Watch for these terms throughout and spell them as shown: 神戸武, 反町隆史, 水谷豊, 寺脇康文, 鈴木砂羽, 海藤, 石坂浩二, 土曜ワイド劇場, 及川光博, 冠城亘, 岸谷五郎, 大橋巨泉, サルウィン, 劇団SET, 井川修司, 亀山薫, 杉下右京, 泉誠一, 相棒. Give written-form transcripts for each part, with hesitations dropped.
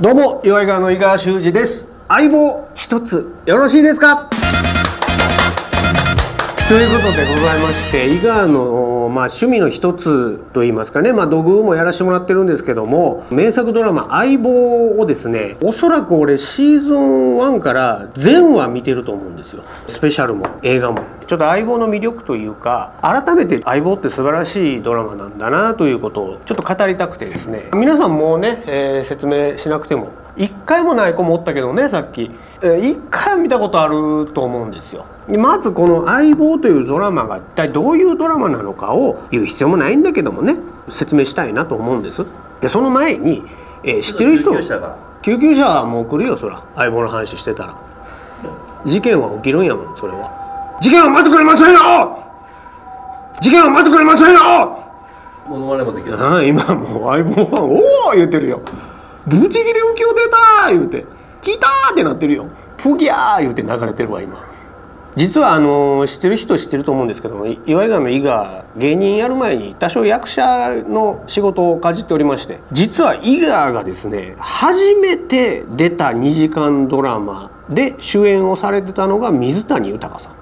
どうも、岩井川の井川修司です。相棒一つよろしいですか？ということでございまして、井川の、趣味の一つと言いますかね、土偶もやらしてもらってるんですけども、名作ドラマ相棒をですね、おそらく俺シーズン1から全話見てると思うんですよ。スペシャルも映画も。ちょっと相棒の魅力というか、改めて相棒って素晴らしいドラマなんだなということをちょっと語りたくてですね、皆さんもうね、説明しなくても一回もない子もおったけどね、さっき一回見たことあると思うんですよ。まずこの相棒というドラマが一体どういうドラマなのかを言う必要もないんだけどもね、説明したいなと思うんです。でその前に、知ってる人救急車はもう来るよ。そら相棒の話してたら事件は起きるんやもん。それは事件は待ってくれませんよ。事件は待ってくれませんよ。ものまねもできる。今もう相棒ファンおー言うてるよ。ブチギレ浮きを出たー言うて聞いたーってなってるよ。プギャー言うて流れてるわ今。実は知ってる人知ってると思うんですけども、岩井川の井川、芸人やる前に多少役者の仕事をかじっておりまして、実は井川がですね、初めて出た2時間ドラマで主演をされてたのが水谷豊さん。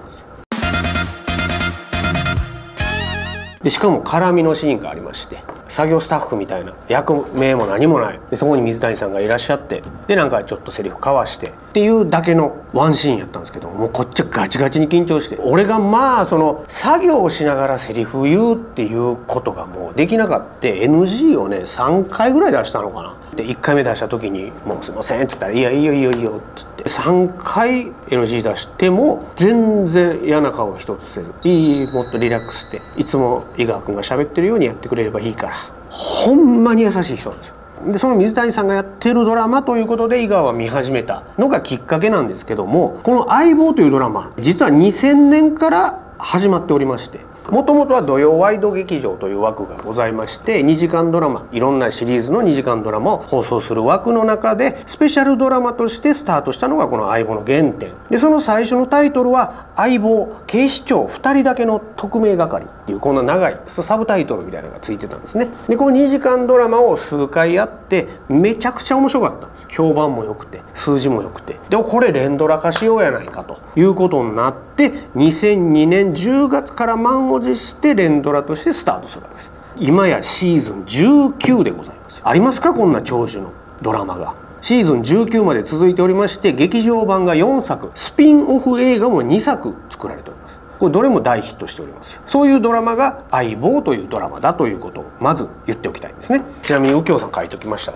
でしかも絡みのシーンがありまして、作業スタッフみたいな役名も何もないで、そこに水谷さんがいらっしゃって、でなんかちょっとセリフ交わしてっていうだけのワンシーンやったんですけど、もうこっちガチガチに緊張して、俺がその作業をしながらセリフ言うっていうことがもうできなかった。 NG をね3回ぐらい出したのかな。で1回目出した時に「もうすいません」って言ったら「いやいいよいいよいいよ」って言って3回 NG 出しても全然嫌な顔一つせず、「いいもっとリラックス」っていつも井川君が喋ってるようにやってくれればいいから、ほんまに優しい人なんですよ。でその水谷さんがやってるドラマということで井川は見始めたのがきっかけなんですけども、この「相棒」というドラマ実は2000年から始まっておりまして、もともとは土曜ワイド劇場という枠がございまして、2時間ドラマ、いろんなシリーズの2時間ドラマを放送する枠の中でスペシャルドラマとしてスタートしたのがこの「相棒」の原点で、その最初のタイトルは「相棒警視庁2人だけの特命係」っていうこんな長いサブタイトルみたいなのがついてたんですね。でこの2時間ドラマを数回やってめちゃくちゃ面白かったんです。評判も良くて数字も良くて、でこれ連ドラ化しようやないかということになって、2002年10月から満を持して連ドラとしてスタートするわけです。今やシーズン19でございます。ありますかこんな長寿のドラマが。シーズン19まで続いておりまして、劇場版が4作、スピンオフ映画も2作作られております。これどれも大ヒットしております。そういうドラマが「相棒」というドラマだということをまず言っておきたいんですね。ちなみに右京さん書いておきました。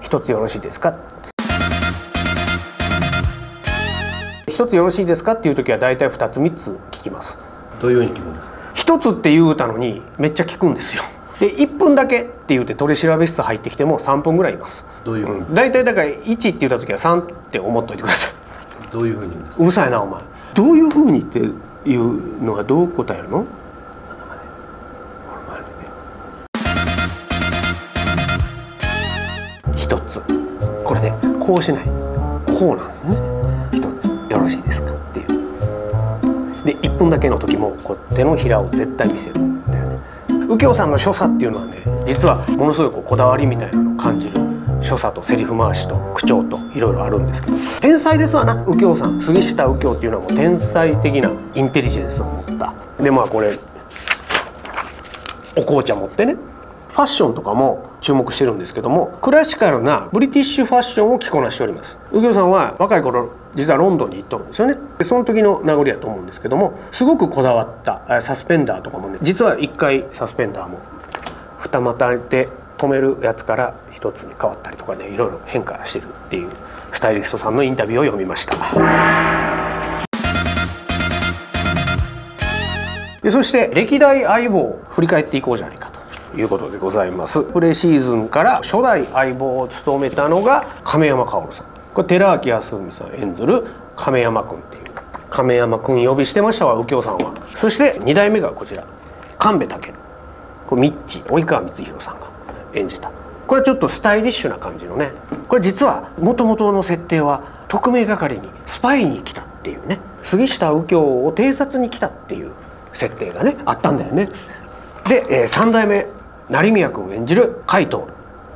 一つよろしいですか。一つよろしいですかっていう時は大体2つ3つ聞きます。どういうふうに聞くんですか。一つって言うたのにめっちゃ聞くんですよ。で1分だけって言って取り調べ室入ってきても3分ぐらいいます。どういうふうに。大体だから1って言った時は3って思っといてください。どういうふうに。うるさいなお前。どういうふうにっていうのはどう答えるの。一つこれね、こうしないこうなんですね。一つよろしいですかっていうで1分だけの時もこう手のひらを絶対見せるんだよね。右京さんの所作っていうのはね、実はものすごいこだわりみたいなのを感じる。所作とセリフ回しと口調といろいろあるんですけど、天才ですわな右京さん。杉下右京っていうのはもう天才的なインテリジェンスを持ったで、これお紅茶持ってね、ファッションとかも注目してるんですけども、クラシカルなブリティッシュファッションを着こなしております。右京さんは若い頃実はロンドンに行っとるんですよね。でその時の名残やと思うんですけども、すごくこだわったサスペンダーとかもね、実は1回サスペンダーも二股で止めるやつから一つに変わったりとかね、いろいろ変化してるっていうスタイリストさんのインタビューを読みました。でそして歴代相棒を振り返っていこうじゃないかということでございます。プレシーズンから初代相棒を務めたのが亀山薫さん。これ寺脇康文さん演ずる亀山君っていう、亀山君呼びしてましたわ右京さんは。そして2代目がこちら神戸武、これミッチ及川光博さんが演じた。これちょっとスタイリッシュな感じのね、これ実はもともとの設定は特命係にスパイに来たっていうね、杉下右京を偵察に来たっていう設定がねあったんだよね。で3代目成宮君演じる海藤。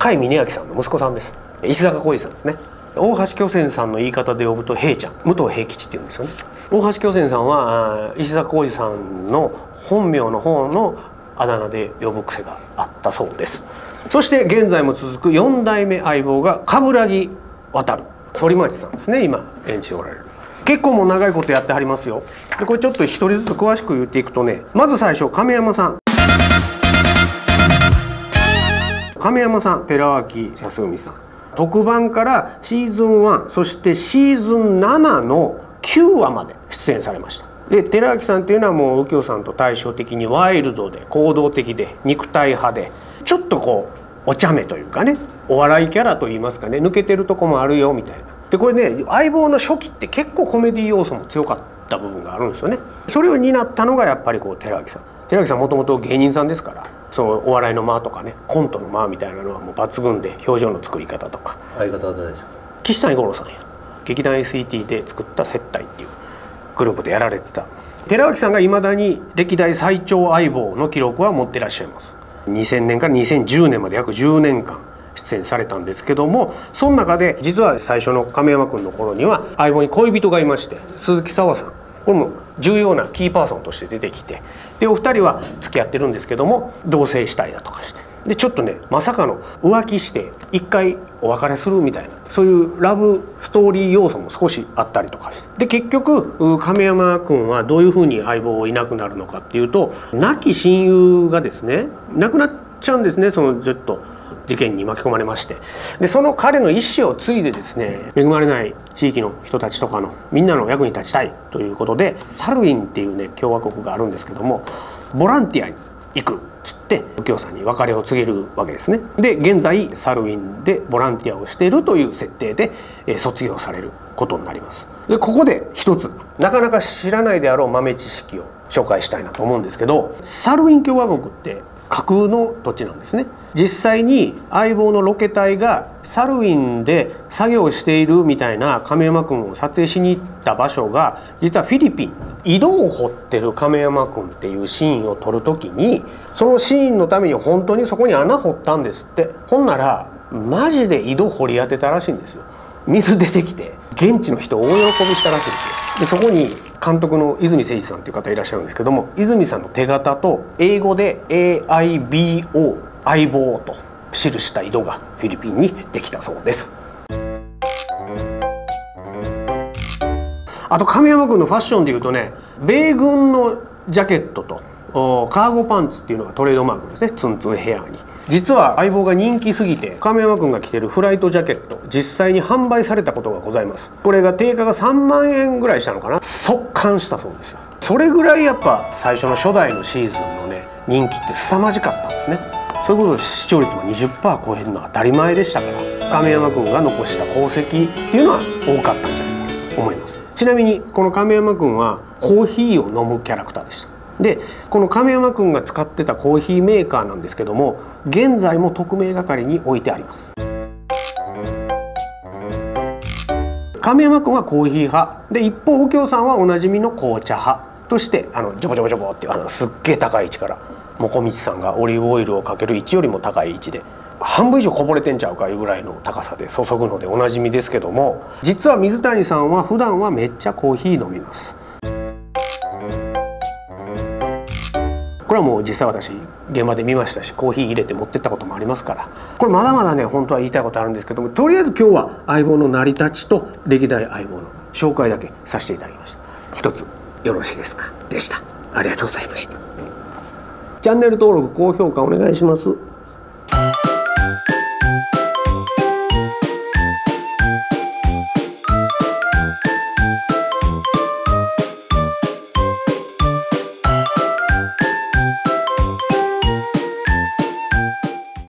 甲斐峯秋さんの息子さんです。石坂浩二さんですね。大橋巨泉さんの言い方で呼ぶと平ちゃん、武藤平吉っていうんですよね。大橋巨泉さんは石坂浩二さんの本名の方のあだ名で呼ぶ癖があったそうです。そして現在も続く4代目相棒が冠城亘、反町さんですね、今演じておられる。結構もう長いことやってはりますよ。でこれちょっと一人ずつ詳しく言っていくとね、まず最初亀山さん。亀山さん、寺脇康文さん、特番からシーズン1、そしてシーズン7の9話まで出演されました。で寺脇さんっていうのはもう右京さんと対照的にワイルドで行動的で肉体派で、ちょっとこうお茶目というかね、お笑いキャラといいますかね、抜けてるとこもあるよみたいな。でこれね、相棒の初期って結構コメディ要素も強かった部分があるんですよね。それを担ったのがやっぱりこう寺脇さん。寺脇さんもともと芸人さんですから、そのお笑いの間とかね、コントの間みたいなのはもう抜群で、表情の作り方とか。相方は誰でしょう？岸谷五郎さんや。劇団 SET で作った接待っていうグループでやられてた寺脇さんがいまだに歴代最長相棒の記録は持ってらっしゃいます。2000年から2010年まで約10年間出演されたんですけども、その中で実は最初の亀山君の頃には相棒に恋人がいまして、鈴木砂羽さん、これも重要なキーパーソンとして出てきて、でお二人は付き合ってるんですけども同棲したりだとかして、でちょっとねまさかの浮気して一回お別れするみたいな、そういうラブストーリー要素も少しあったりとかして、で結局亀山君はどういうふうに相棒をいなくなるのかっていうと、亡き親友がですね亡くなっちゃうんですね。そのずっと事件に巻き込まれまして、でその彼の意思を継いでですね、恵まれない地域の人たちとかのみんなの役に立ちたいということで、サルウィンっていうね共和国があるんですけども、ボランティアに行くっつって右京さんに別れを告げるわけですね。で現在サルウィンでボランティアをしているという設定で、卒業されることになります。でここで一つなかなか知らないであろう豆知識を紹介したいなと思うんですけど、サルウィン共和国って架空の土地なんですね。実際に相棒のロケ隊がサルウィンで作業しているみたいな亀山君を撮影しに行った場所が実はフィリピン。井戸を掘ってる亀山君っていうシーンを撮る時に、そのシーンのために本当にそこに穴掘ったんですって。ほんならマジで井戸掘り当てたらしいんですよ。水出てきて現地の人大喜びしたらしいんですよ。でそこに監督の泉誠一さんっていう方いらっしゃるんですけども、泉さんの手形と英語で AIBO 相棒と記した井戸がフィリピンにできたそうです。あと亀山君のファッションでいうとね、米軍のジャケットとカーゴパンツっていうのがトレードマークですね。ツンツンヘアに。実は相棒が人気すぎて亀山君が着てるフライトジャケット、実際に販売されたことがございます。これが定価が3万円ぐらいしたのかな、即完したそうですよ。それぐらいやっぱ最初の初代のシーズンのね人気って凄まじかったんですね。それこそ視聴率も 20% 超えるのは当たり前でしたから、亀山君が残した功績っていうのは多かったんじゃないかと思います。ちなみにこの亀山君はコーヒーを飲むキャラクターでした。でこの亀山君が使ってたコーヒーメーカーなんですけども、現在も特命係に置いてあります。亀山君はコーヒー派で、一方右京さんはおなじみの紅茶派として、ジョボジョボジョボっていうすっげえ高い位置から、もこみちさんがオリーブオイルをかける位置よりも高い位置で半分以上こぼれてんちゃうかいうぐらいの高さで注ぐのでおなじみですけども、実は水谷さんは普段はめっちゃコーヒー飲みます。これはもう実際私現場で見ましたし、コーヒー入れて持ってったこともありますから、これまだまだね本当は言いたいことあるんですけども、とりあえず今日は相棒の成り立ちと歴代相棒の紹介だけさせていただきました。一つよろしいですかでした。ありがとうございました。チャンネル登録高評価お願いします。